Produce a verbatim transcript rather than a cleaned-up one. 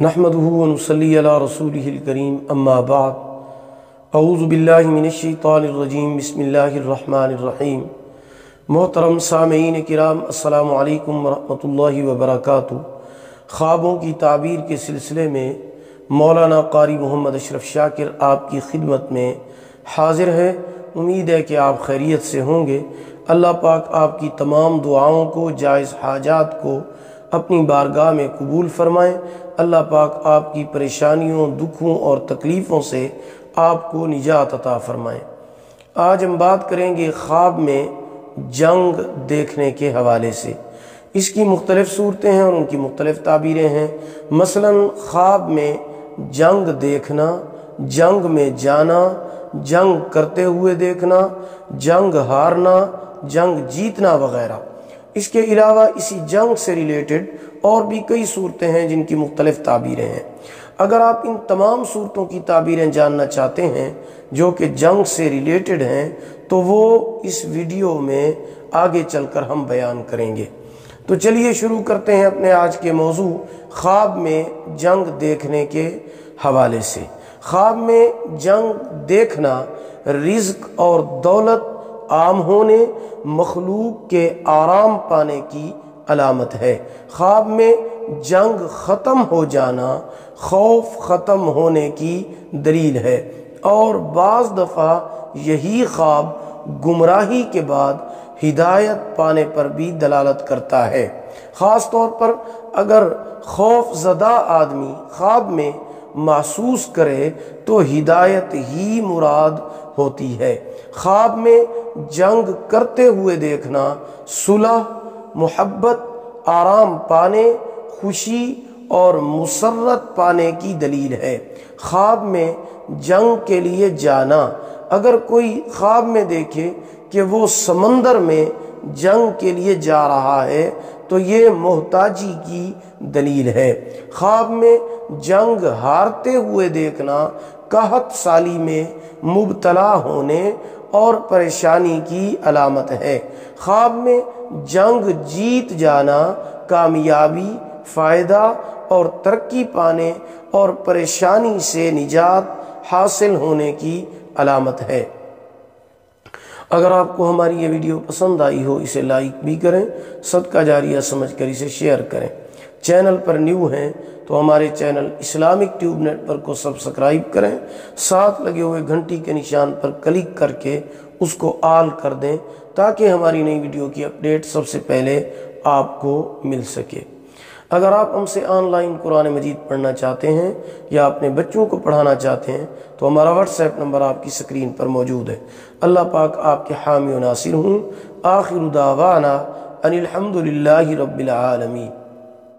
नहमदुहु व नुसल्ली अला रसूलिहिल करीम अम्मा बाद औज़ु बिल्लाहि मिनश शैतानिर रजीम बिस्मिल्लाहिर रहमानिर रहीम। मोहतरम सामेईन किराम अस्सलामु अलैकुम व रहमतुल्लाहि व बरकातुहू। ख्वाबों की ताबीर के सिलसिले में मौलाना कारी मोहम्मद अशरफ शाकिर आपकी खिदमत में हाजिर है। उम्मीद है कि आप खैरियत से होंगे। अल्लाह पाक आपकी तमाम दुआओं को, जायज़ हाजात को अपनी बारगाह में कबूल फरमाएँ। अल्लाह पाक आपकी परेशानियों, दुखों और तकलीफ़ों से आपको निजात अता फरमाएँ। आज हम बात करेंगे ख्वाब में जंग देखने के हवाले से। इसकी मुख्तलिफ़ सूरतें हैं और उनकी मुख्तलिफ़ ताबीरें हैं। मसलन ख्वाब में जंग देखना, जंग में जाना, जंग करते हुए देखना, जंग हारना, जंग जीतना वगैरह। इसके अलावा इसी जंग से रिलेटेड और भी कई सूरतें हैं जिनकी मुख्तलिफ़ ताबीरें हैं। अगर आप इन तमाम सूरतों की ताबीरें जानना चाहते हैं जो कि जंग से रिलेटेड हैं तो वो इस वीडियो में आगे चलकर हम बयान करेंगे। तो चलिए शुरू करते हैं अपने आज के मौजू ख्वाब में जंग देखने के हवाले से। ख्वाब में जंग देखना रिज्क और दौलत आम होने, मखलूक के आराम पाने की अलामत है। ख्वाब में जंग ख़त्म हो जाना खौफ ख़त्म होने की दलील है और बाज़ दफ़ा यही ख्वाब गुमराही के बाद हिदायत पाने पर भी दलालत करता है। ख़ास तौर पर अगर खौफ ज़दा आदमी ख्वाब में महसूस करे तो हिदायत ही मुराद होती है। ख्वाब में जंग करते हुए देखना सुलह, मोहब्बत, आराम पाने, खुशी और मुसर्रत पाने की दलील है। ख्वाब में जंग के लिए जाना, अगर कोई ख्वाब में देखे कि वो समंदर में जंग के लिए जा रहा है तो ये मोहताजी की दलील है। ख्वाब में जंग हारते हुए देखना कहत साली में मुबतला होने और परेशानी की अलामत है। ख्वाब में जंग जीत जाना कामयाबी, फ़ायदा और तरक्की पाने और परेशानी से निजात हासिल होने की अलामत है। अगर आपको हमारी ये वीडियो पसंद आई हो इसे लाइक भी करें, सदका जारिया समझकर इसे शेयर करें। चैनल पर न्यू हैं तो हमारे चैनल इस्लामिक ट्यूब नेटवर्क को सब्सक्राइब करें, साथ लगे हुए घंटी के निशान पर क्लिक करके उसको ऑल कर दें ताकि हमारी नई वीडियो की अपडेट सबसे पहले आपको मिल सके। अगर आप हमसे ऑनलाइन कुरान मजीद पढ़ना चाहते हैं या अपने बच्चों को पढ़ाना चाहते हैं तो हमारा व्हाट्सएप नंबर आपकी स्क्रीन पर मौजूद है। अल्लाह पाक आपके हामी व नासिर हूँ। आखिर दावाना अनिल हम्दुलिल्लाहि रब्बिल आलमीन।